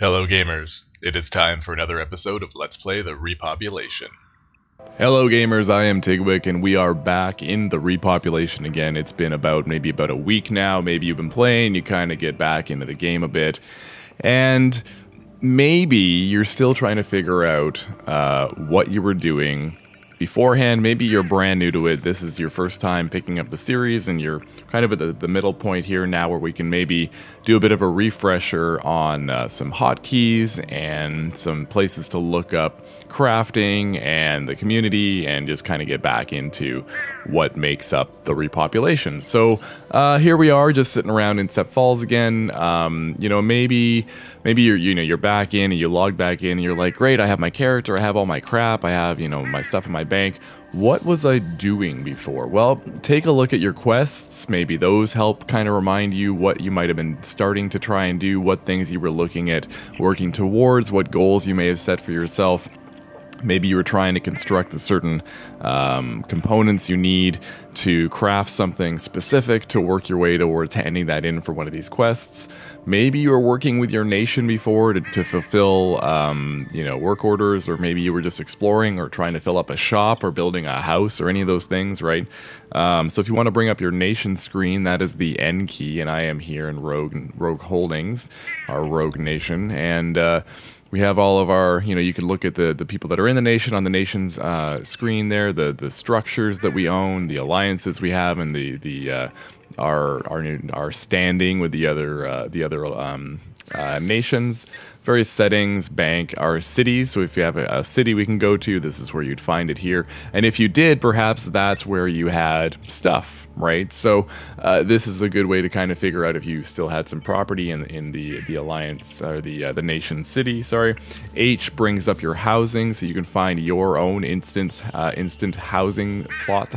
Hello gamers, it is time for another episode of Let's Play The Repopulation. Hello gamers, I am Tigwick and we are back in The Repopulation again. It's been about a week now, maybe you've been playing, you kind of get back into the game a bit. And maybe you're still trying to figure out what you were doing beforehand. Maybe you're brand new to it, this is your first time picking up the series and you're kind of at the middle point here now where we can maybe do a bit of a refresher on some hotkeys and some places to look up crafting and the community and just kind of get back into what makes up the repopulation. So here we are just sitting around in Sep falls again. You know, maybe you're, you know, you're back in and you log back in and you're like, great, I have my character, I have all my crap, I have, you know, my stuff in my bank. What was I doing before? Well, take a look at your quests. Maybe those help kind of remind you what you might have been starting to try and do, what things you were looking at working towards, what goals you may have set for yourself. Maybe you were trying to construct the certain components you need to craft something specific to work your way towards handing that in for one of these quests. Maybe you were working with your nation before to fulfill you know, work orders, or maybe you were just exploring or trying to fill up a shop or building a house or any of those things, right? So if you want to bring up your nation screen, that is the N key, and I am here in Rogue Holdings, our Rogue Nation, and we have all of our, you know, you can look at the people that are in the nation on the nation's screen there, the structures that we own, the alliances we have, and our standing with the other nations. Various settings, bank, our cities. So if you have a city we can go to, this is where you'd find it here. And if you did, perhaps that's where you had stuff, right? So this is a good way to kind of figure out if you still had some property in the alliance or the nation city. Sorry. H brings up your housing, so you can find your own instant housing plot.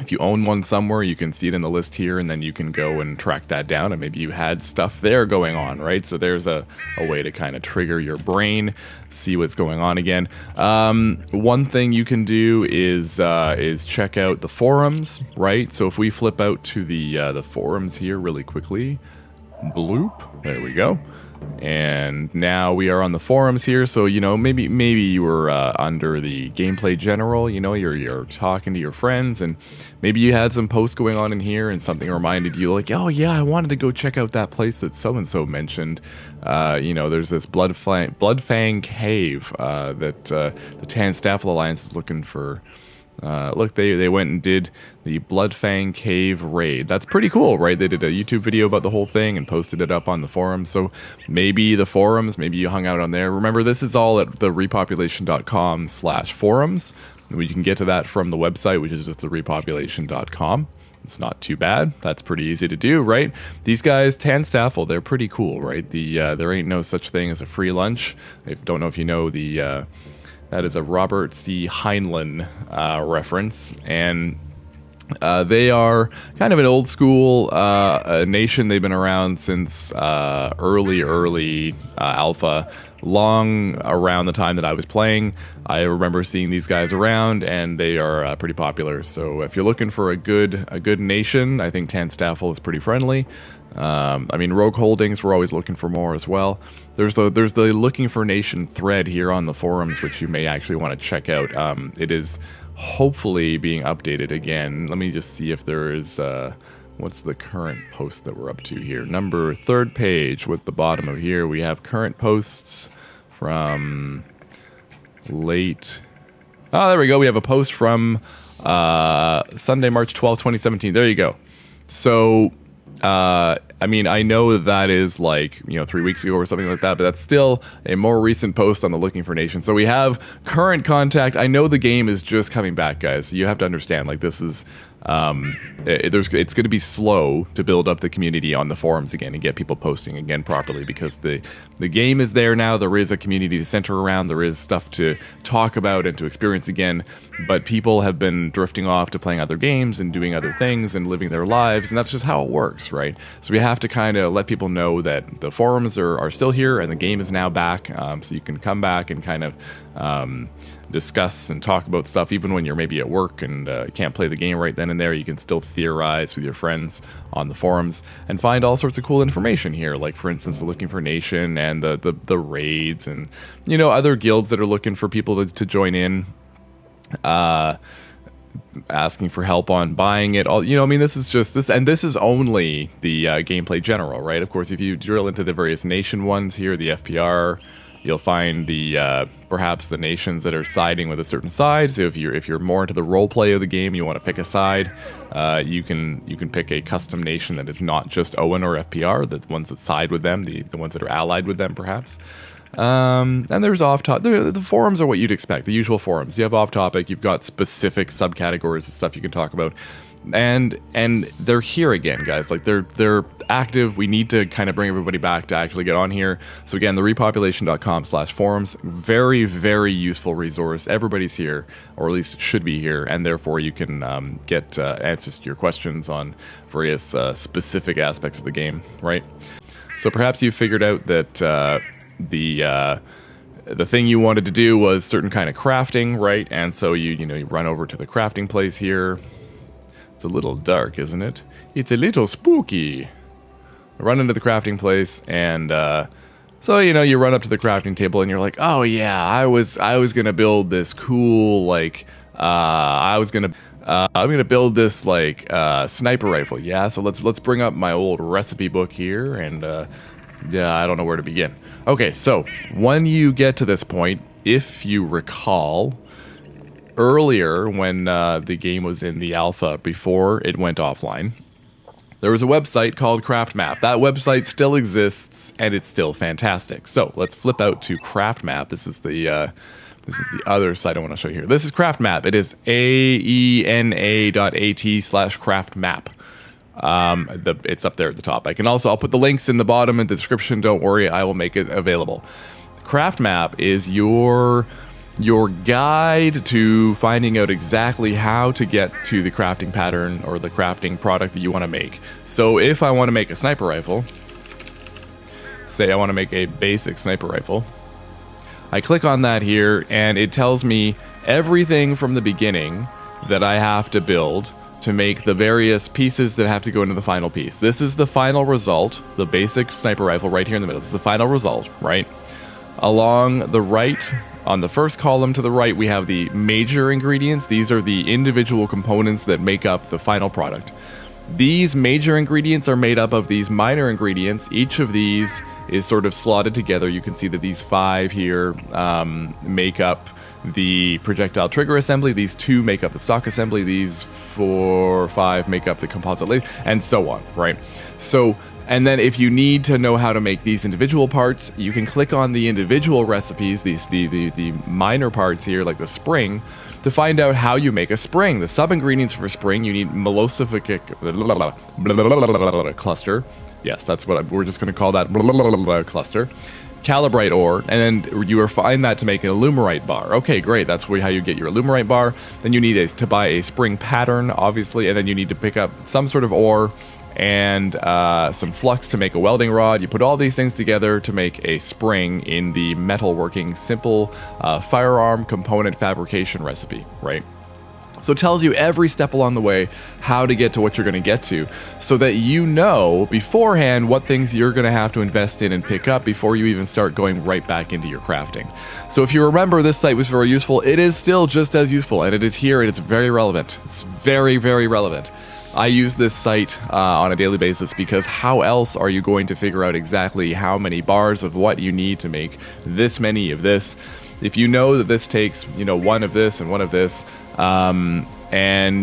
If you own one somewhere, you can see it in the list here, and then you can go and track that down, and maybe you had stuff there going on, right? So there's a way to kind of trigger your brain, see what's going on again. One thing you can do is check out the forums, right? So if we flip out to the forums here really quickly, bloop, there we go. And now we are on the forums here, so, you know, maybe you were under the gameplay general, you know, you're talking to your friends, and maybe you had some posts going on in here, and something reminded you, like, oh yeah, I wanted to go check out that place that so-and-so mentioned. You know, there's this Bloodfang Cave that the Tan Staffel Alliance is looking for. Look, they went and did the Bloodfang Cave raid. That's pretty cool, right? They did a YouTube video about the whole thing and posted it up on the forums. So maybe the forums, maybe you hung out on there. Remember, this is all at therepopulation.com/forums. You can get to that from the website, which is just therepopulation.com. It's not too bad. That's pretty easy to do, right? These guys, Tanstaffel, they're pretty cool, right? There ain't no such thing as a free lunch. I don't know if you know the... that is a Robert C. Heinlein reference, and they are kind of an old school nation. They've been around since early alpha, long around the time that I was playing. I remember seeing these guys around, and they are pretty popular. So if you're looking for a good nation, I think Tanstaffel is pretty friendly. I mean, Rogue Holdings, we're always looking for more as well. There's the looking for nation thread here on the forums, which you may actually want to check out. It is hopefully being updated again. Let me just see if there is, what's the current post that we're up to here? Number third page with the bottom of here, we have current posts from late. Oh, there we go. We have a post from, Sunday, March 12, 2017. There you go. So, I mean, I know that is like, you know, 3 weeks ago or something like that, but that's still a more recent post on the Looking for Nation. So we have current contact. I know the game is just coming back, guys. So you have to understand, like, this is, it's going to be slow to build up the community on the forums again and get people posting again properly, because the game is there now. There is a community to center around. There is stuff to talk about and to experience again, but people have been drifting off to playing other games and doing other things and living their lives, and that's just how it works, right? So we have to kind of let people know that the forums are still here and the game is now back, so you can come back and kind of discuss and talk about stuff, even when you're maybe at work and can't play the game right then and there. You can still theorize with your friends on the forums and find all sorts of cool information here, like, for instance, the Looking for Nation and the raids, and, you know, other guilds that are looking for people to join in, asking for help on buying it all. You know, I mean, this is just this, and this is only the gameplay general, right? Of course, if you drill into the various nation ones here, the FPR, you'll find the perhaps the nations that are siding with a certain side. So if you're more into the role play of the game, you want to pick a side, you can pick a custom nation that is not just Owen or FPR, the ones that side with them, the ones that are allied with them, perhaps. And there's off-topic. The forums are what you'd expect, the usual forums. You have off-topic, you've got specific subcategories of stuff you can talk about. And they're here again, guys. Like, they're active. We need to kind of bring everybody back to actually get on here. So again, therepopulation.com/forums. Very, very useful resource. Everybody's here, or at least should be here, and therefore you can get answers to your questions on various specific aspects of the game, right? So perhaps you figured out that... the thing you wanted to do was certain kind of crafting, right? And so you run over to the crafting place here. It's a little dark, isn't it? It's a little spooky. Run into the crafting place, and so, you know, you run up to the crafting table and you're like, oh yeah, I was gonna build this cool, like, I'm gonna build this, like, sniper rifle. Yeah, so let's bring up my old recipe book here, and yeah, I don't know where to begin. Okay, so when you get to this point, if you recall, earlier when the game was in the alpha before it went offline, there was a website called Craft Map. That website still exists, and it's still fantastic. So let's flip out to Craft Map. This is the other site I want to show you here. This is Craft Map. It is aena.at/craftmap. It's up there at the top. I'll put the links in the bottom and the description. Don't worry, I will make it available. Craft Map is your guide to finding out exactly how to get to the crafting pattern or the crafting product that you want to make. So if I want to make a sniper rifle, say I want to make a basic sniper rifle, I click on that here and it tells me everything from the beginning that I have to build to make the various pieces that have to go into the final piece. This is the final result, the basic sniper rifle right here in the middle. This is the final result, right? Along the right, on the first column to the right, we have the major ingredients. These are the individual components that make up the final product. These major ingredients are made up of these minor ingredients. Each of these is sort of slotted together. You can see that these 5 here make up the projectile trigger assembly, these 2 make up the stock assembly, these 4 or 5 make up the composite laser, and so on, right? So, and then if you need to know how to make these individual parts, you can click on the individual recipes, these the minor parts here, like the spring, to find out how you make a spring. The sub-ingredients for spring, you need melosific cluster. Yes, that's what we're just going to call that, cluster. Calibrite ore, and then you refine that to make an alumerite bar. Okay, great. That's how you get your alumerite bar. Then you need to buy a spring pattern, obviously, and then you need to pick up some sort of ore and some flux to make a welding rod. You put all these things together to make a spring in the metalworking simple firearm component fabrication recipe, right? So it tells you every step along the way how to get to what you're going to get to, so that you know beforehand what things you're going to have to invest in and pick up before you even start going right back into your crafting. So if you remember, this site was very useful. It is still just as useful, and it is here, and it's very relevant. It's very, very relevant. I use this site on a daily basis because how else are you going to figure out exactly how many bars of what you need to make this many of this? If you know that this takes, you know, 1 of this and 1 of this, and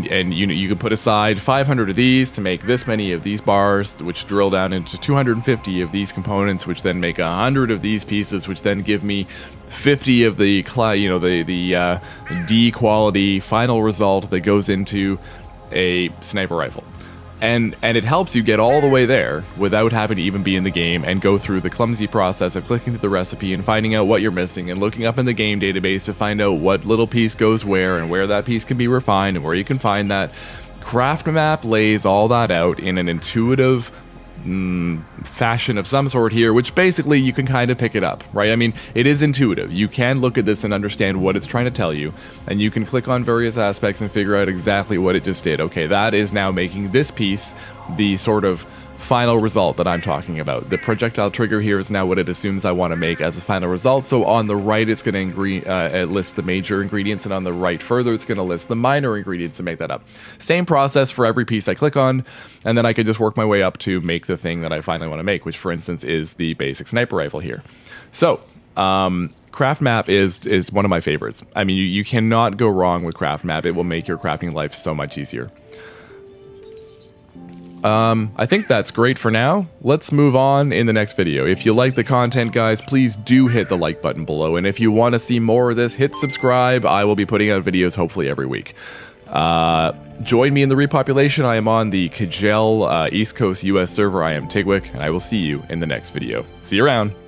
you know, you can put aside 500 of these to make this many of these bars, which drill down into 250 of these components, which then make 100 of these pieces, which then give me 50 of the D quality final result that goes into a sniper rifle. And it helps you get all the way there without having to even be in the game and go through the clumsy process of clicking through the recipe and finding out what you're missing and looking up in the game database to find out what little piece goes where and where that piece can be refined and where you can find that. Craft Map lays all that out in an intuitive fashion of some sort here, which basically you can kind of pick it up, right? I mean, it is intuitive. You can look at this and understand what it's trying to tell you, and you can click on various aspects and figure out exactly what it just did. Okay, that is now making this piece the sort of final result that I'm talking about. The projectile trigger here is now what it assumes I want to make as a final result. So on the right, it's going to list the major ingredients, and on the right further, it's going to list the minor ingredients to make that up. Same process for every piece I click on, and then I can just work my way up to make the thing that I finally want to make, which for instance is the basic sniper rifle here. So Craft Map is one of my favorites. I mean, you cannot go wrong with Craft Map. It will make your crafting life so much easier. I think that's great for now. Let's move on in the next video. If you like the content, guys, please do hit the like button below. And if you want to see more of this, hit subscribe. I will be putting out videos hopefully every week. Join me in The Repopulation. I am on the Kajel East Coast US server. I am Tigwick, and I will see you in the next video. See you around.